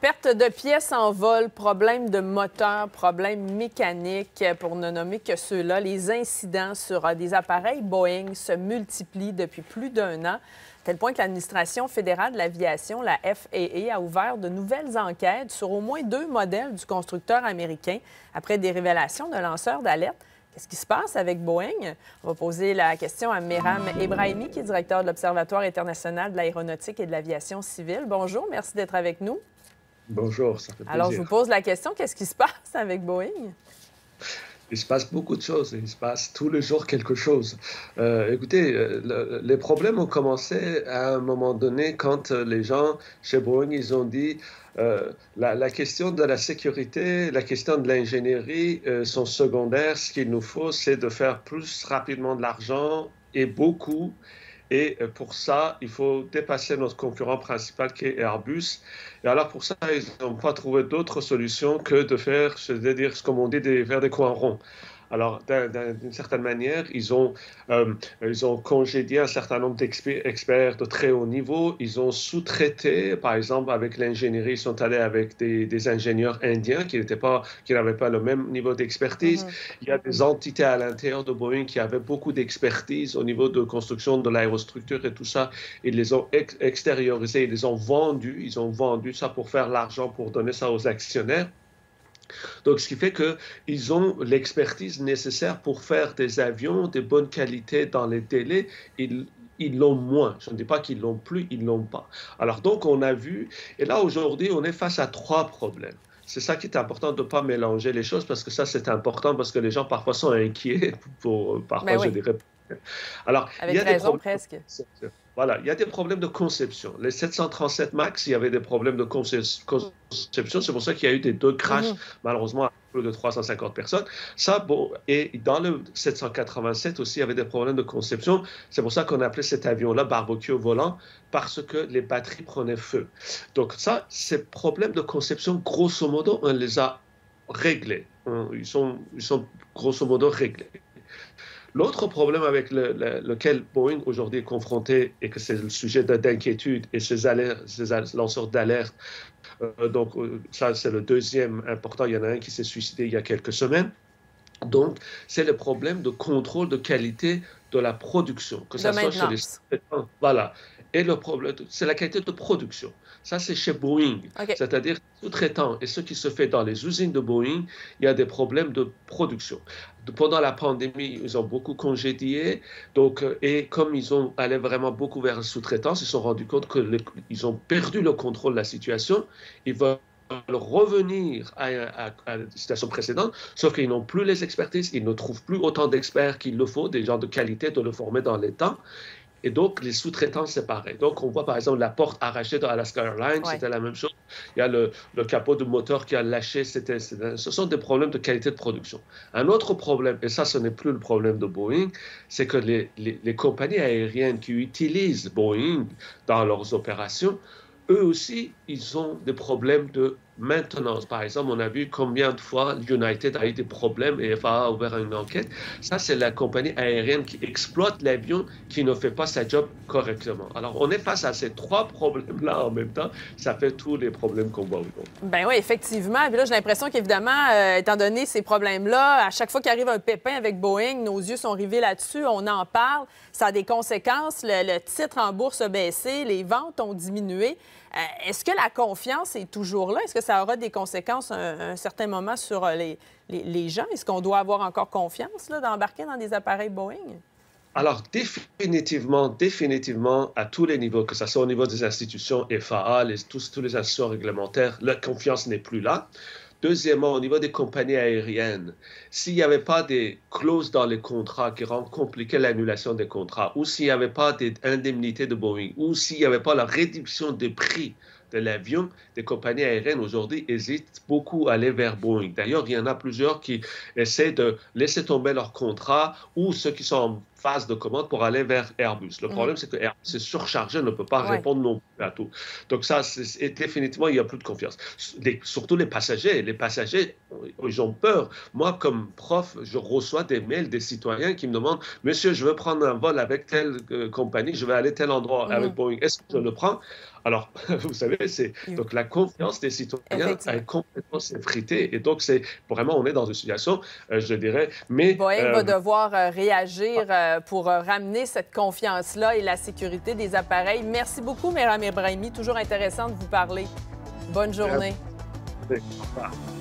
Perte de pièces en vol, problème de moteur, problème mécanique, pour ne nommer que ceux-là. Les incidents sur des appareils Boeing se multiplient depuis plus d'un an, à tel point que l'administration fédérale de l'aviation, la FAA, a ouvert de nouvelles enquêtes sur au moins 2 modèles du constructeur américain après des révélations de lanceurs d'alerte. Qu'est-ce qui se passe avec Boeing? On va poser la question à Méram Ebrahimi, qui est directeur de l'Observatoire international de l'aéronautique et de l'aviation civile. Bonjour, merci d'être avec nous. Bonjour, ça fait plaisir. Alors, je vous pose la question, qu'est-ce qui se passe avec Boeing? Il se passe beaucoup de choses, il se passe tous les jours quelque chose. Écoutez, les problèmes ont commencé à un moment donné quand les gens chez Boeing, ils ont dit la question de la sécurité, la question de l'ingénierie sont secondaires. Ce qu'il nous faut, c'est de faire plus rapidement de l'argent et beaucoup. Et pour ça, il faut dépasser notre concurrent principal qui est Airbus. Et alors pour ça, ils n'ont pas trouvé d'autre solution que de faire, c'est-à-dire ce qu'on dit, de faire des coins ronds. Alors, d'une certaine manière, ils ont congédié un certain nombre d'experts de très haut niveau. Ils ont sous-traité, par exemple, avec l'ingénierie, ils sont allés avec des ingénieurs indiens qui n'avaient pas le même niveau d'expertise. Il y a des entités à l'intérieur de Boeing qui avaient beaucoup d'expertise au niveau de construction de l'aérostructure et tout ça. Ils les ont extériorisés, ils les ont vendus. Ils ont vendu ça pour faire l'argent, pour donner ça aux actionnaires. Donc, ce qui fait qu'ils ont l'expertise nécessaire pour faire des avions de bonne qualité dans les délais. Ils l'ont moins. Je ne dis pas qu'ils l'ont plus, ils l'ont pas. Alors, donc, on a vu. Et là, aujourd'hui, on est face à 3 problèmes. C'est ça qui est important, de ne pas mélanger les choses, parce que ça, c'est important, parce que les gens, parfois, sont inquiets. Parfois, oui. Je dirais... Alors, avec il y a raison, des problèmes... presque. Voilà, il y a des problèmes de conception. Les 737 MAX, il y avait des problèmes de conception. C'est pour ça qu'il y a eu des 2 crashs, malheureusement, à plus de 350 personnes. Ça, bon, et dans le 787 aussi, il y avait des problèmes de conception. C'est pour ça qu'on appelait cet avion-là barbecue au volant, parce que les batteries prenaient feu. Donc ça, ces problèmes de conception, grosso modo, on les a réglés. Ils sont grosso modo réglés. L'autre problème avec lequel Boeing aujourd'hui est confronté, et que c'est le sujet d'inquiétude, et ces lanceurs d'alerte, donc ça c'est le 2e important, il y en a un qui s'est suicidé il y a quelques semaines, donc c'est le problème de contrôle de qualité de la production, que ça soit chez les... Voilà. Et le problème, c'est la qualité de production. Ça, c'est chez Boeing. Okay. C'est-à-dire, sous-traitant et ce qui se fait dans les usines de Boeing, il y a des problèmes de production. Pendant la pandémie, ils ont beaucoup congédié. Donc, et comme ils ont allé vraiment beaucoup vers la sous-traitance, ils se sont rendus compte qu'ils ont perdu le contrôle de la situation. Ils veulent revenir à la situation précédente, sauf qu'ils n'ont plus les expertises, ils ne trouvent plus autant d'experts qu'il le faut, des gens de qualité, de le former dans les temps. Et donc, les sous-traitants, c'est pareil. Donc, on voit par exemple la porte arrachée dans Alaska Airlines, ouais. C'était la même chose. Il y a le capot de moteur qui a lâché. Ce sont des problèmes de qualité de production. Un autre problème, et ça, ce n'est plus le problème de Boeing, c'est que les compagnies aériennes qui utilisent Boeing dans leurs opérations, eux aussi, ils ont des problèmes de maintenance. Par exemple, on a vu combien de fois United a eu des problèmes et FAA a ouvert une enquête. Ça, c'est la compagnie aérienne qui exploite l'avion, qui ne fait pas sa job correctement. Alors, on est face à ces 3 problèmes-là en même temps. Ça fait tous les problèmes qu'on voit aujourd'hui. Bien oui, effectivement. Puis là, j'ai l'impression qu'évidemment, étant donné ces problèmes-là, à chaque fois qu'arrive un pépin avec Boeing, nos yeux sont rivés là-dessus, on en parle. Ça a des conséquences. Le titre en bourse a baissé, les ventes ont diminué. Est-ce que la confiance est toujours là? Est-ce que ça aura des conséquences à un certain moment sur les gens? Est-ce qu'on doit avoir encore confiance d'embarquer dans des appareils Boeing? Alors, définitivement, à tous les niveaux, que ce soit au niveau des institutions, FAA, tous les institutions réglementaires, la confiance n'est plus là. Deuxièmement, au niveau des compagnies aériennes, s'il n'y avait pas des clauses dans les contrats qui rendent compliquée l'annulation des contrats, ou s'il n'y avait pas des indemnités de Boeing, ou s'il n'y avait pas la réduction des prix de l'avion, des compagnies aériennes aujourd'hui hésitent beaucoup à aller vers Boeing. D'ailleurs, il y en a plusieurs qui essaient de laisser tomber leurs contrats, ou ceux qui sont en phase de commande pour aller vers Airbus. Le problème, c'est que Airbus est surchargé, ne peut pas répondre non plus à tout. Donc ça, définitivement, il n'y a plus de confiance. Surtout les passagers. Les passagers, ils ont peur. Moi, comme prof, je reçois des mails des citoyens qui me demandent « Monsieur, je veux prendre un vol avec telle compagnie, je vais aller tel endroit avec Boeing. Est-ce que je le prends ?» Alors, vous savez, donc la confiance des citoyens a complètement s'effrité. Et donc, c'est vraiment, on est dans une situation, je dirais, mais... Boeing va devoir réagir pour ramener cette confiance-là et la sécurité des appareils. Merci beaucoup, Méram Ebrahimi. Toujours intéressant de vous parler. Bonne journée. Au revoir.